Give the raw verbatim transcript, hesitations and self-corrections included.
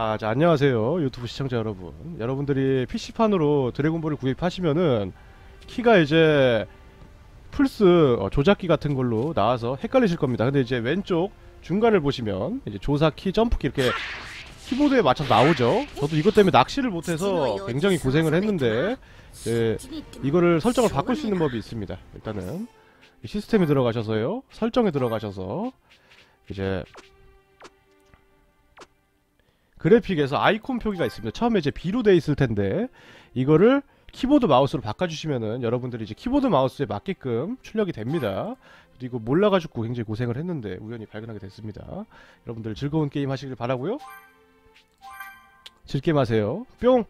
아, 자, 안녕하세요 유튜브 시청자 여러분. 여러분들이 피씨판으로 드래곤볼을 구입하시면은 키가 이제 플스 어, 조작키 같은 걸로 나와서 헷갈리실 겁니다. 근데 이제 왼쪽 중간을 보시면 이제 조사키, 점프키 이렇게 키보드에 맞춰서 나오죠. 저도 이것 때문에 낚시를 못해서 굉장히 고생을 했는데 이제 이거를 설정을 바꿀 수 있는 법이 있습니다. 일단은 시스템에 들어가셔서요, 설정에 들어가셔서 이제 그래픽에서 아이콘 표기가 있습니다. 처음에 이제 B로 돼 있을 텐데 이거를 키보드 마우스로 바꿔주시면은 여러분들이 이제 키보드 마우스에 맞게끔 출력이 됩니다. 그리고 몰라가지고 굉장히 고생을 했는데 우연히 발견하게 됐습니다. 여러분들 즐거운 게임 하시길 바라고요. 즐겜 하세요. 뿅!